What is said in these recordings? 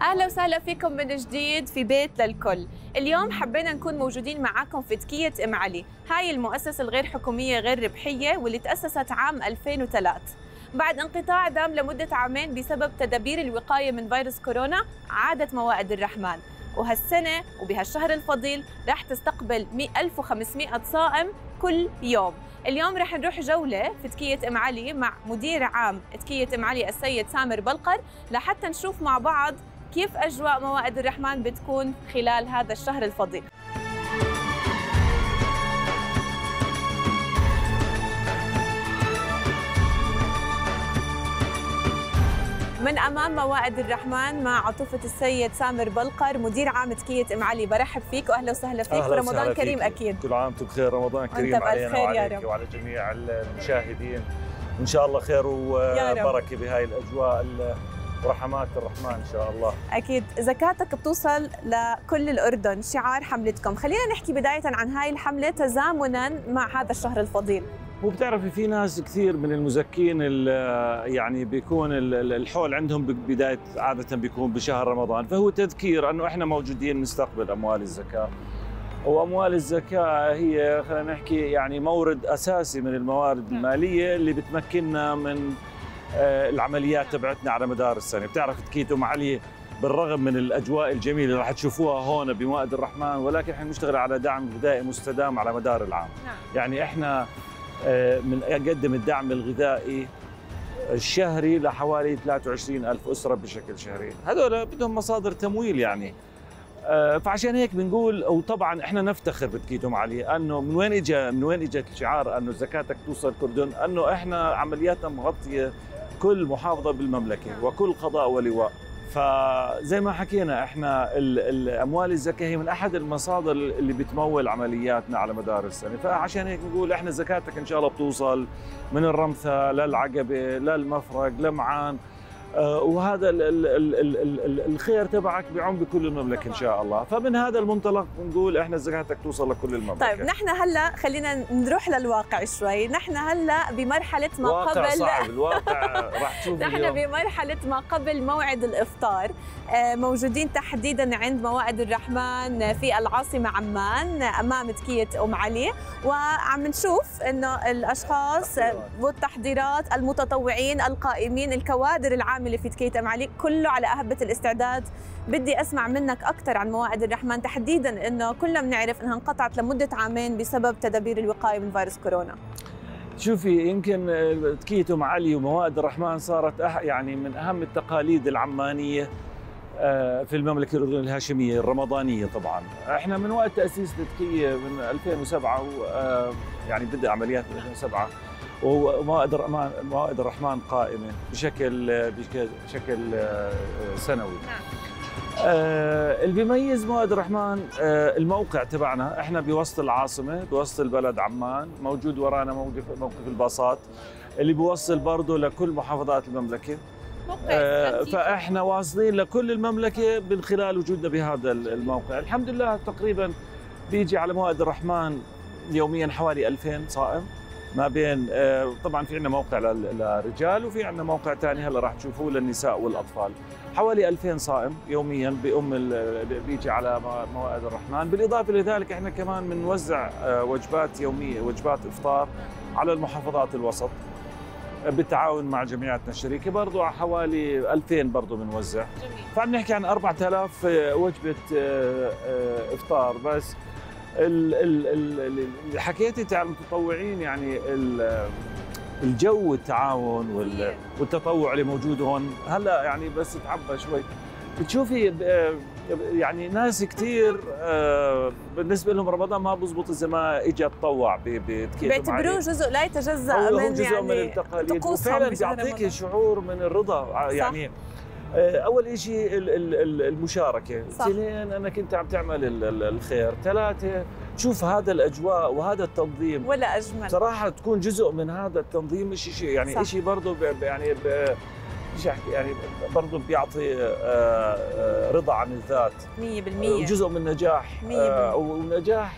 أهلا وسهلا فيكم من جديد في بيت للكل. اليوم حبينا نكون موجودين معاكم في تكية أم علي، هاي المؤسسة الغير حكومية غير ربحية واللي تأسست عام 2003 بعد انقطاع دام لمدة عامين بسبب تدابير الوقاية من فيروس كورونا. عادت موائد الرحمن، وهالسنة وبهالشهر الفضيل راح تستقبل 1500 صائم كل يوم. اليوم رح نروح جولة في تكية أم علي مع مدير عام تكية أم علي السيد سامر بلقر لحتى نشوف مع بعض كيف أجواء موائد الرحمن بتكون خلال هذا الشهر الفضيل. من أمام موائد الرحمن مع عطوفة السيد سامر بلقر مدير عام تكية أم علي، برحب فيك وأهلا وسهلا فيك. رمضان كريم أكيد. كل عام وأنتم بخير، رمضان كريم علينا وعليك وعلى جميع المشاهدين، وإن شاء الله خير وبركة بهاي الأجواء ورحمات الرحمن إن شاء الله. أكيد زكاتك بتوصل لكل الأردن، شعار حملتكم. خلينا نحكي بداية عن هاي الحملة تزامناً مع هذا الشهر الفضيل. وبتعرفي في ناس كثير من المزكين يعني بيكون الحول عندهم بداية عادة بيكون بشهر رمضان، فهو تذكير أنه إحنا موجودين نستقبل أموال الزكاة، وأموال الزكاة هي خلينا نحكي يعني مورد أساسي من الموارد المالية اللي بتمكننا من العمليات تبعتنا على مدار السنة. بتعرف تكية أم علي بالرغم من الأجواء الجميلة اللي راح تشوفوها هون بموائد الرحمن، ولكن احنا بنشتغل على دعم غذائي مستدام على مدار العام. يعني احنا بنقدم الدعم الغذائي الشهري لحوالي 23000 أسرة بشكل شهري، هذول بدهم مصادر تمويل يعني. فعشان هيك بنقول، وطبعا احنا نفتخر بتكية أم علي انه من وين اجى الشعار انه زكاتك توصل الأردن، انه احنا عملياتنا مغطية كل محافظة بالمملكة وكل قضاء ولواء. فزي ما حكينا احنا الاموال الزكاة هي من احد المصادر اللي بتمول عملياتنا على مدار السنة، فعشان هيك نقول احنا زكاتك ان شاء الله بتوصل من الرمثة للعقبة للمفرق لمعان، وهذا الخير تبعك بيعم بكل المملكه ان شاء الله. فمن هذا المنطلق بنقول احنا زكاتك توصل لكل المملكه. طيب نحن هلا خلينا نروح للواقع شوي، نحن هلا بمرحله ما قبل واقع صعب الواقع راح تشوف نحن بمرحله ما قبل موعد الافطار، موجودين تحديدا عند موائد الرحمن في العاصمه عمان امام تكية أم علي، وعم نشوف انه الاشخاص والتحضيرات المتطوعين القائمين الكوادر العامه اللي في تكية أم علي كله على أهبة الاستعداد. بدي أسمع منك أكثر عن موائد الرحمن تحديداً، إنه كلنا بنعرف إنها انقطعت لمدة عامين بسبب تدابير الوقاية من فيروس كورونا. شوفي يمكن تكية أم علي وموائد الرحمن صارت يعني من أهم التقاليد العمانية في المملكة الأردنية الهاشمية الرمضانية. طبعاً إحنا من وقت تأسيس تكية من 2007 يعني بدأ عمليات من 2007 وموائد الرحمن قائمة بشكل سنوي. اللي بيميز موائد الرحمن الموقع تبعنا، احنا بوسط العاصمة بوسط البلد عمان، موجود ورانا موقف الباصات اللي بيوصل برضه لكل محافظات المملكة. فاحنا واصلين لكل المملكة من خلال وجودنا بهذا الموقع. الحمد لله تقريبا بيجي على موائد الرحمن يوميا حوالي 2000 صائم، ما بين طبعا في عندنا موقع للرجال وفي عندنا موقع ثاني هلا راح تشوفوه للنساء والاطفال. حوالي 2000 صائم يوميا بيجي على موائد الرحمن. بالاضافه لذلك احنا كمان بنوزع وجبات يوميه، وجبات افطار على المحافظات الوسط بالتعاون مع جمعياتنا الشريكه، برضه على حوالي 2000 برضه بنوزع. فعم نحكي عن 4000 وجبه افطار بس. اللي حكيتي عن المتطوعين، يعني الجو والتعاون والتطوع اللي موجود هون هلا يعني بس تعبى شوي. بتشوفي يعني ناس كثير بالنسبه لهم رمضان ما بزبط اذا ما اجى تطوع بتكية، بيعتبروه جزء لا يتجزا من يعني طقوسهم. فعلا بيعطيك شعور من الرضا يعني. أول شيء المشاركة، 2 أنك أنت عم تعمل الخير، 3 تشوف هذا الأجواء وهذا التنظيم ولا أجمل صراحة تكون جزء من هذا التنظيم. شيء يعني شيء برضه يعني برضه بيعطي رضا عن الذات 100%، وجزء من نجاح 100%، ونجاح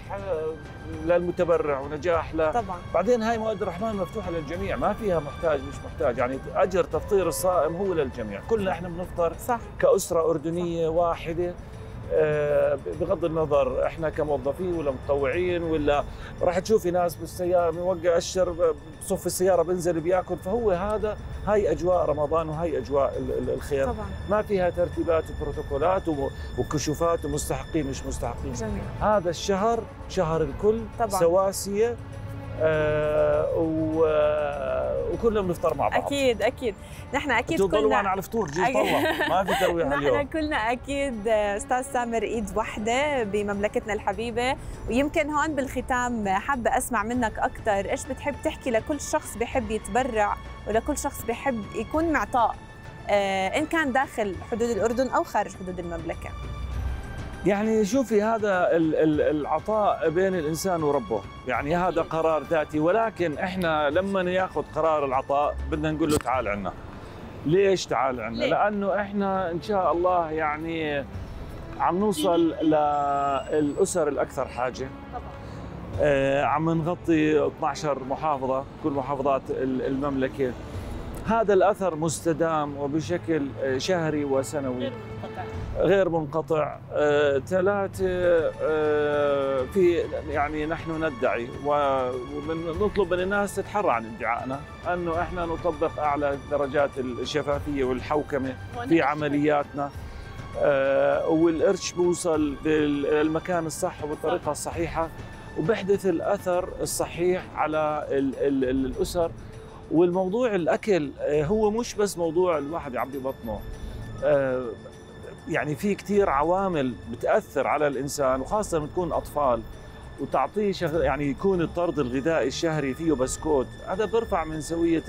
للمتبرع ونجاح طبعا. بعدين هاي موائد الرحمن مفتوحه للجميع، ما فيها محتاج مش محتاج، يعني اجر تفطير الصائم هو للجميع، كلنا احنا بنفطر صح. كأسره اردنيه صح. واحده، بغض النظر احنا كموظفين ولا متطوعين، ولا راح تشوفي ناس بالسياره موقع الشر بصف السياره بنزل بياكل، فهو هذا هاي اجواء رمضان وهي اجواء الخير طبعا. ما فيها ترتيبات وبروتوكولات وكشوفات ومستحقين مش مستحقين جميل. هذا الشهر شهر الكل طبعا. سواسيه وكلنا بنفطر مع بعض اكيد اكيد. نحن اكيد كلنا على الفطور جيب طلع ما في ترويح اليوم. نحن كلنا اكيد استاذ سامر ايد وحده بمملكتنا الحبيبه، ويمكن هون بالختام حابه اسمع منك اكثر، ايش بتحب تحكي لكل شخص بحب يتبرع ولكل شخص بحب يكون معطاء ان كان داخل حدود الاردن او خارج حدود المملكه؟ يعني شوفي، هذا العطاء بين الإنسان وربه، يعني هذا قرار ذاتي، ولكن إحنا لما ناخذ قرار العطاء بدنا نقول له تعال عنا. ليش تعال عنا؟ لأنه إحنا إن شاء الله يعني عم نوصل للأسر الأكثر حاجة طبعا. عم نغطي 12 محافظة، كل محافظات المملكة. هذا الأثر مستدام وبشكل شهري وسنوي غير منقطع. في يعني نحن ندعي ونطلب من الناس تتحرى عن ادعائنا، أنه إحنا نطبق أعلى درجات الشفافية والحوكمة في عملياتنا، والقرش بوصل بالمكان الصح وبالطريقة الصحيحة، وبحدث الأثر الصحيح على الأسر. والموضوع الأكل هو مش بس موضوع الواحد يعبي بطنه، يعني في كثير عوامل بتأثر على الإنسان، وخاصة لما تكون أطفال وتعطيه يعني يكون الطرد الغذائي الشهري فيه بسكوت، هذا بيرفع من سوية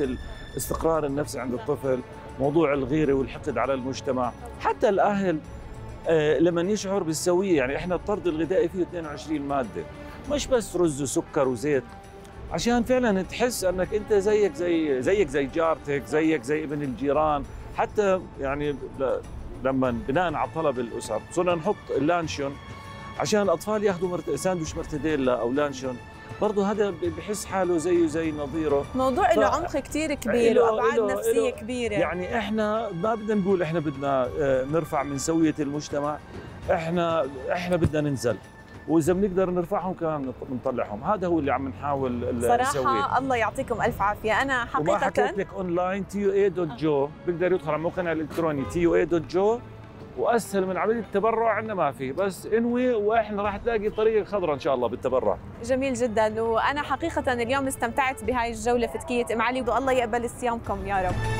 الاستقرار النفسي عند الطفل. موضوع الغيرة والحقد على المجتمع، حتى الأهل لما يشعر بالسوية، يعني إحنا الطرد الغذائي فيه 22 مادة، مش بس رز وسكر وزيت، عشان فعلا تحس انك انت زيك زي جارتك، زيك زي ابن الجيران. حتى يعني لما بناء على طلب الاسر صرنا نحط اللانشون عشان الاطفال ياخذوا ساندويش مرتديلا او لانشون، برضه هذا بحس حاله زيه زي نظيره. موضوع له عمق كثير كبير وابعاد نفسيه كبيره. يعني احنا ما بدنا نقول احنا بدنا نرفع من سويه المجتمع، احنا بدنا ننزل، وإذا بنقدر نرفعهم كمان بنطلعهم. هذا هو اللي عم نحاول نسويه صراحة. الله يعطيكم ألف عافية. أنا حقيقة وما حكيت لك أونلاين TIO.JO، بيقدر يدخل على موقعنا الإلكتروني TIO.JO، وأسهل من عملية التبرع عندنا ما في، بس انوي وإحنا راح تلاقي الطريق خضراء إن شاء الله بالتبرع. جميل جدا، وأنا حقيقة اليوم استمتعت بهاي الجولة في تكية أم علي، والله يقبل صيامكم يا رب.